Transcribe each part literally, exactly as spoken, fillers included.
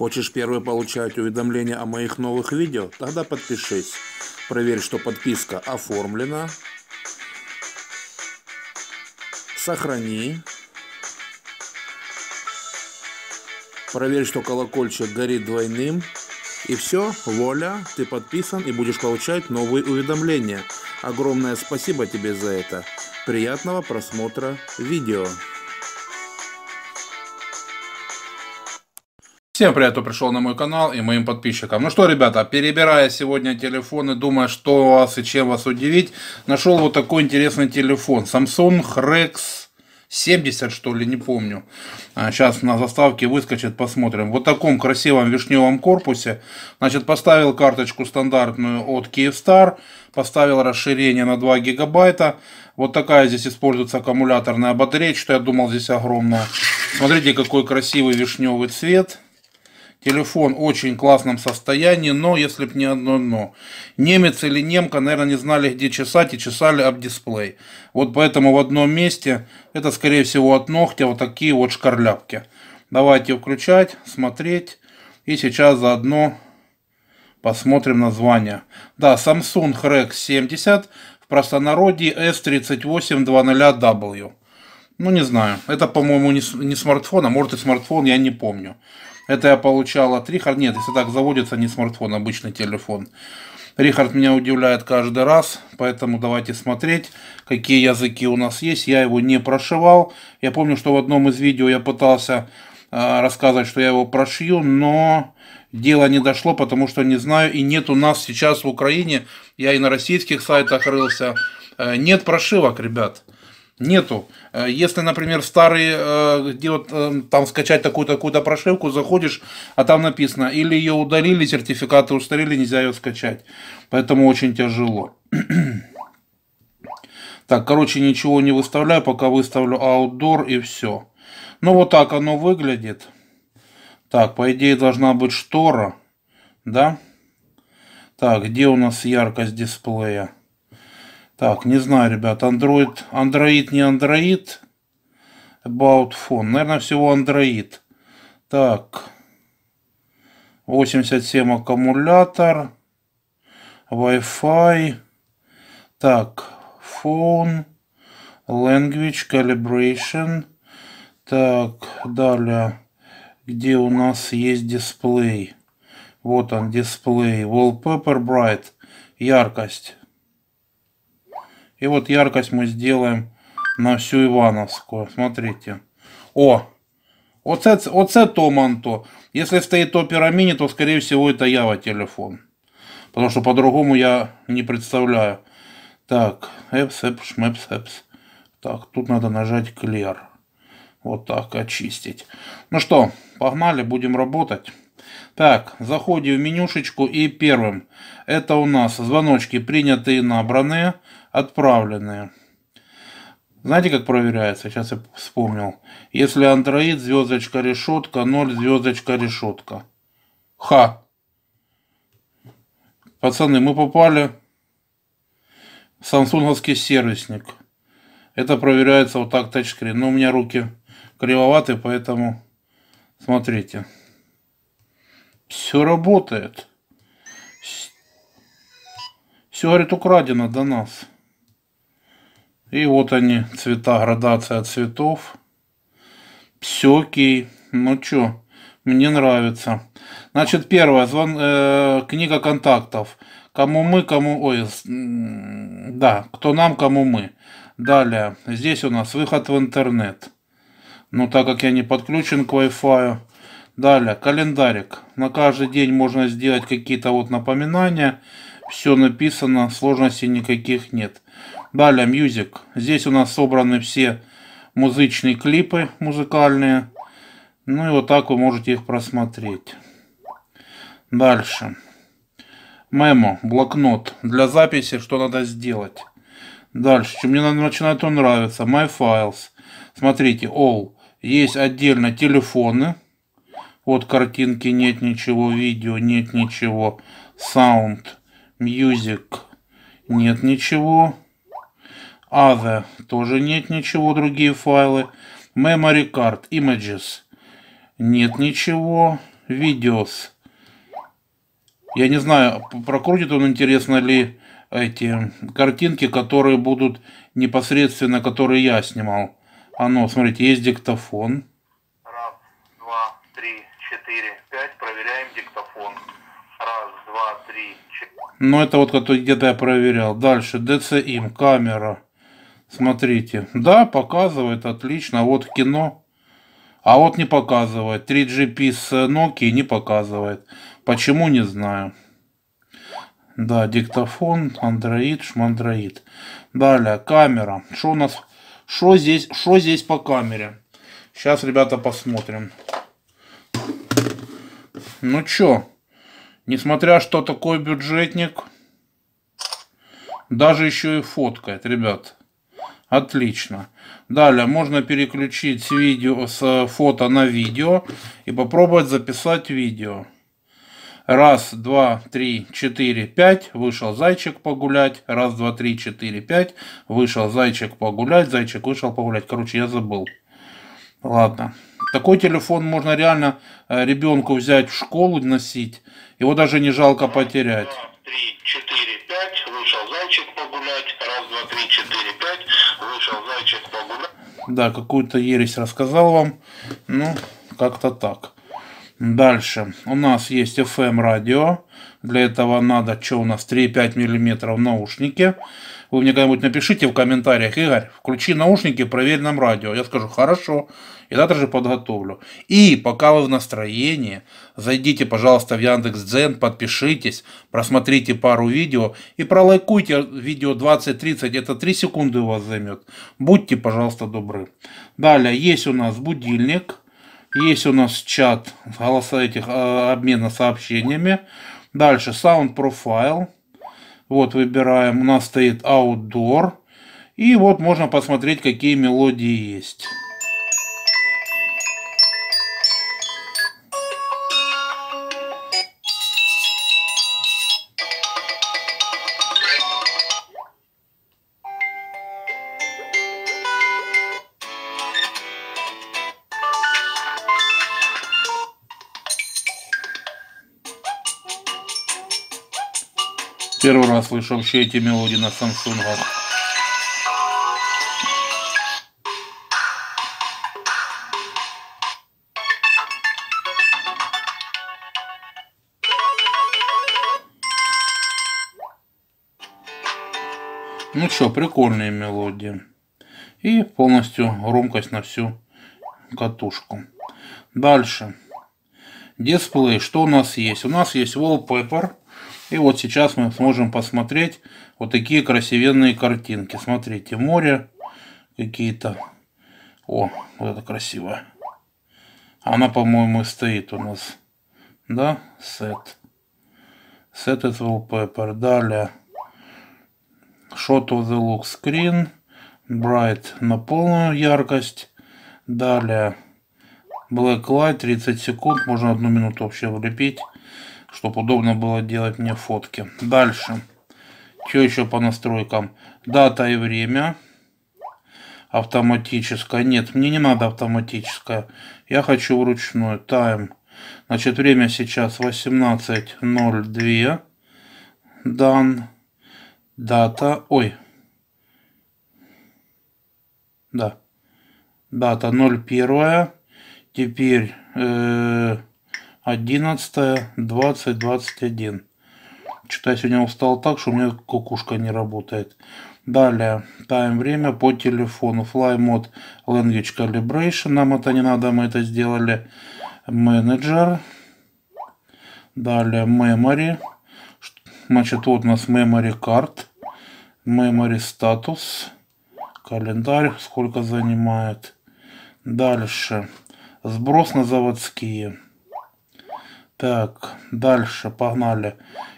Хочешь первый получать уведомления о моих новых видео? Тогда подпишись. Проверь, что подписка оформлена. Сохрани. Проверь, что колокольчик горит двойным. И все, вуаля, ты подписан и будешь получать новые уведомления. Огромное спасибо тебе за это. Приятного просмотра видео. Всем привет, кто пришел на мой канал и моим подписчикам. Ну что, ребята, перебирая сегодня телефоны, думая, что вас и чем вас удивить, нашел вот такой интересный телефон. Samsung рекс. семьдесят, что ли, не помню. Сейчас на заставке выскочит, посмотрим. В вот таком красивом вишневом корпусе. Значит, поставил карточку стандартную от Киевстар. Поставил расширение на два гигабайта. Вот такая здесь используется аккумуляторная батарея, что я думал здесь огромная. Смотрите, какой красивый вишневый цвет. Телефон в очень классном состоянии, но если бы не одно но. Немец или немка, наверное, не знали, где чесать, и чесали об дисплей. Вот поэтому в одном месте, это скорее всего от ногтя, вот такие вот шкарляпки. Давайте включать, смотреть. И сейчас заодно посмотрим название. Да, Samsung рекс семьдесят, в простонародье эс тридцать восемь двадцать дабл ю. Ну не знаю, это, по-моему, не смартфон, а может и смартфон, я не помню. Это я получал от Рихарда. Нет, если так заводится, не смартфон, обычный телефон. Рихард меня удивляет каждый раз, поэтому давайте смотреть, какие языки у нас есть. Я его не прошивал. Я помню, что в одном из видео я пытался э, рассказывать, что я его прошью, но дело не дошло, потому что не знаю. И нет у нас сейчас в Украине, я и на российских сайтах рылся, э, нет прошивок, ребят. Нету. Если, например, старые, где вот там скачать такую-то какую-то прошивку, заходишь, а там написано, или ее удалили, сертификаты устарели, нельзя ее скачать. Поэтому очень тяжело. Так, короче, ничего не выставляю, пока выставлю outdoor и все. Ну, вот так оно выглядит. Так, по идее, должна быть штора. Да? Так, где у нас яркость дисплея? Так, не знаю, ребят, Android, Android, не Android, About Phone, наверное, всего Android. Так, восемьдесят семь аккумулятор, Wi-Fi, так, Phone, Language, Calibration, так, далее, где у нас есть дисплей, вот он, дисплей, Wallpaper Bright, яркость. И вот яркость мы сделаем на всю Ивановскую. Смотрите. О! Оце, оце то манто. Если стоит Opera Mini, то, скорее всего, это Ява телефон. Потому что по-другому я не представляю. Так. Эпс, эпс, эпс, эпс. Так, тут надо нажать Clear. Вот так, очистить. Ну что, погнали, будем работать. Так, заходим в менюшечку и первым. Это у нас звоночки принятые, набранные, отправленные. Знаете, как проверяется? Сейчас я вспомнил. Если Android, звездочка, решетка, ноль, звездочка, решетка. Ха! Пацаны, мы попали в самсунговский сервисник. Это проверяется вот так тачскрин. Но у меня руки кривоваты, поэтому смотрите. Все работает. Все, говорит, украдено до нас. И вот они, цвета, градация цветов. Все окей. Ну чё, мне нравится. Значит, первое, звон, э, книга контактов. Кому мы, кому... Ой, да, кто нам, кому мы. Далее, здесь у нас выход в интернет. Ну, так как я не подключен к Wi-Fi. Далее, календарик. На каждый день можно сделать какие-то вот напоминания. Все написано, сложностей никаких нет. Далее, music. Здесь у нас собраны все музычные клипы музыкальные. Ну и вот так вы можете их просмотреть. Дальше. Мемо, блокнот. Для записи, что надо сделать. Дальше, что мне начинает он нравиться. My files. Смотрите, all. Есть отдельно телефоны. Вот картинки, нет ничего, видео, нет ничего, sound, music, нет ничего, other, тоже нет ничего, другие файлы, memory card, images, нет ничего, видеос. Я не знаю, прокрутит он, интересно ли, эти картинки, которые будут непосредственно, которые я снимал. А ну, смотрите, есть диктофон. Раз, два, три, четыре, пять. Проверяем диктофон. Раз, два, три, четыре. Ну, это вот где-то я проверял. Дальше, ди си эм, камера. Смотрите. Да, показывает, отлично. Вот кино. А вот не показывает. три джи пи с Nokia не показывает. Почему, не знаю. Да, диктофон, Android, шмандроид. Далее, камера. Что у нас? Что здесь? Что здесь по камере? Сейчас, ребята, посмотрим. Ну чё? Несмотря что такой бюджетник, даже еще и фоткает, ребят. Отлично. Далее можно переключить с видео, с фото на видео и попробовать записать видео. Раз, два, три, четыре, пять. Вышел зайчик погулять. Раз, два, три, четыре, пять. Вышел зайчик погулять. Зайчик вышел погулять. Короче, я забыл. Ладно. Такой телефон можно реально ребенку взять в школу, носить. Его даже не жалко потерять. Раз, два, три, четыре, пять. Вышел зайчик погулять. Раз, два, три, четыре, пять. Вышел зайчик погулять. Да, какую-то ересь рассказал вам. Ну, как-то так. Дальше у нас есть эф эм радио. Для этого надо, что у нас, три и пять миллиметров наушники. Вы мне когда-нибудь напишите в комментариях: Игорь, включи наушники, проверь нам радио. Я скажу: хорошо, и завтра же подготовлю. И пока вы в настроении, зайдите, пожалуйста, в Яндекс.Дзен, подпишитесь, просмотрите пару видео и пролайкуйте видео двадцать-тридцать, это три секунды у вас займет. Будьте, пожалуйста, добры. Далее есть у нас будильник. Есть у нас чат, голоса этих, обмена сообщениями. Дальше Sound Profile. Вот выбираем, у нас стоит Outdoor. И вот можно посмотреть, какие мелодии есть. Первый раз слышу вообще эти мелодии на Samsung. Ну что, прикольные мелодии. И полностью громкость на всю катушку. Дальше. Дисплей. Что у нас есть? У нас есть wallpaper. И вот сейчас мы сможем посмотреть вот такие красивенные картинки. Смотрите, море какие-то. О, вот это красиво. Она, по-моему, стоит у нас. Да, сет. Set is wallpaper. Далее. Shot of the lock screen. Bright на полную яркость. Далее. Black light тридцать секунд. Можно одну минуту вообще влепить, чтобы удобно было делать мне фотки. Дальше. Что еще по настройкам? Дата и время. Автоматическое. Нет, мне не надо автоматическое. Я хочу вручную. Тайм. Значит, время сейчас восемнадцать ноль два. Дан. Дата. Ой. Да. Дата ноль один. Теперь... Э одиннадцать, двадцать, двадцать один. Что-то я сегодня устал так, что у меня кукушка не работает. Далее, тайм, время по телефону. Fly Mode, Language Calibration. Нам это не надо, мы это сделали. Менеджер. Далее, Memory. Значит, вот у нас Memory Card. Memory Status. Календарь, сколько занимает. Дальше, сброс на заводские. Так, дальше, погнали.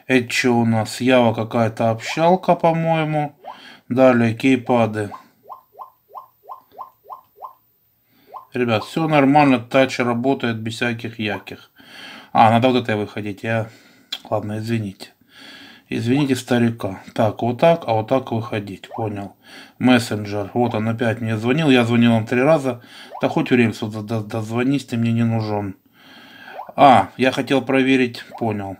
Это что у нас? Ява какая-то общалка, по-моему. Далее, кейпады. Ребят, все нормально, тач работает без всяких яких. А, надо вот это выходить. Я... Ладно, извините. Извините старика. Так, вот так, а вот так выходить. Понял. Мессенджер. Вот он опять мне звонил. Я звонил вам три раза. Да хоть в рельсу дозвонись, ты мне не нужен. А, я хотел проверить, понял.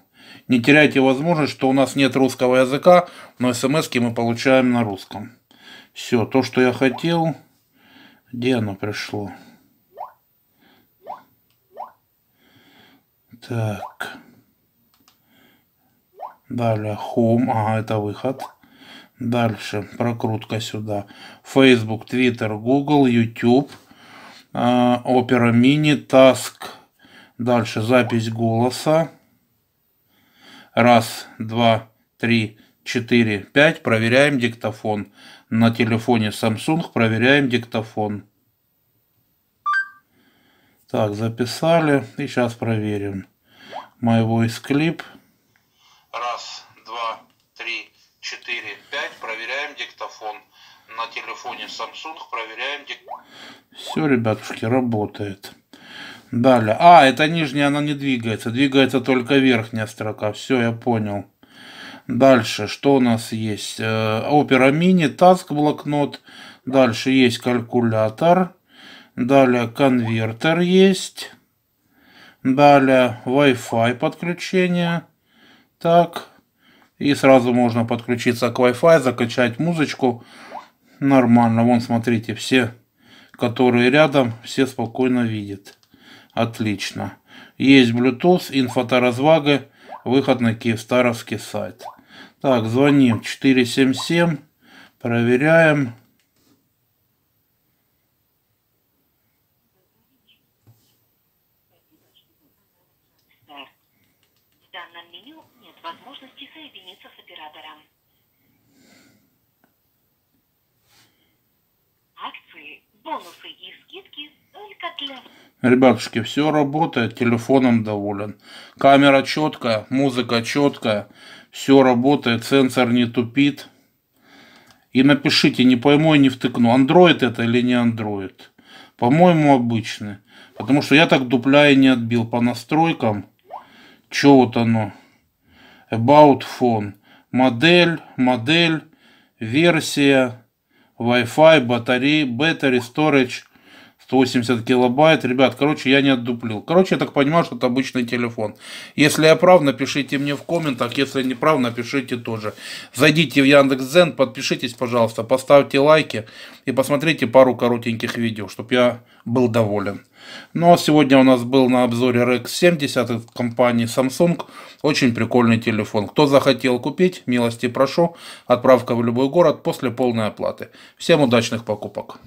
Не теряйте возможность, что у нас нет русского языка, но смс-ки мы получаем на русском. Все, то, что я хотел, где оно пришло? Так. Далее, Home, ага, это выход. Дальше, прокрутка сюда. Facebook, Twitter, Google, YouTube, Opera Mini, Task. Дальше, запись голоса. Раз, два, три, четыре, пять. Проверяем диктофон. На телефоне Samsung проверяем диктофон. Так, записали. И сейчас проверим. My Voice Clip. Раз, два, три, четыре, пять. Проверяем диктофон. На телефоне Samsung проверяем диктофон. Все, ребятушки, работает. Далее. А, это нижняя, она не двигается. Двигается только верхняя строка. Все, я понял. Дальше, что у нас есть? Opera Mini, Task, блокнот. Дальше есть калькулятор. Далее конвертер есть. Далее Wi-Fi подключение. Так. И сразу можно подключиться к Wi-Fi, закачать музычку. Нормально. Вон, смотрите, все, которые рядом, все спокойно видят. Отлично. Есть Bluetooth, инфоторазвага, выход на киевстаровский сайт. Так, звоним четыре семь семь, проверяем. В данном меню нет возможности соединиться с оператором. Акции, бонусы и скидки только для... Ребятушки, все работает, телефоном доволен. Камера четкая, музыка четкая, все работает, сенсор не тупит. И напишите, не пойму и не втыкну, Android это или не Android. По-моему, обычный. Потому что я так дупля и не отбил по настройкам. Че вот оно? About Phone. Модель, модель, версия, Wi-Fi, батарея, battery storage. сто восемьдесят килобайт. Ребят, короче, я не отдуплил. Короче, я так понимаю, что это обычный телефон. Если я прав, напишите мне в комментах. Если не прав, напишите тоже. Зайдите в Яндекс.Дзен, подпишитесь, пожалуйста. Поставьте лайки и посмотрите пару коротеньких видео, чтобы я был доволен. Ну а сегодня у нас был на обзоре рекс семьдесят от компании Samsung. Очень прикольный телефон. Кто захотел купить, милости прошу. Отправка в любой город после полной оплаты. Всем удачных покупок.